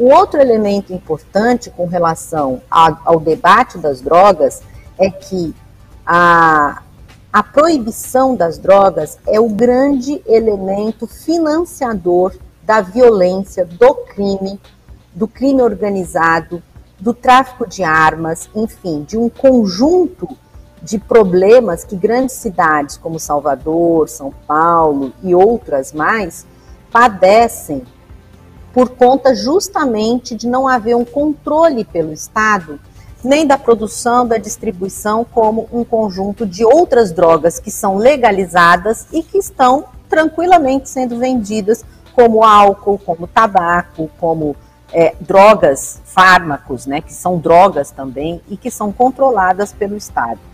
O outro elemento importante com relação ao debate das drogas é que a proibição das drogas é o grande elemento financiador da violência, do crime organizado, do tráfico de armas, enfim, de um conjunto de problemas que grandes cidades como Salvador, São Paulo e outras mais padecem por conta justamente de não haver um controle pelo Estado, nem da produção, da distribuição, como um conjunto de outras drogas que são legalizadas e que estão tranquilamente sendo vendidas, como álcool, como tabaco, como drogas, fármacos, né, que são drogas também e que são controladas pelo Estado.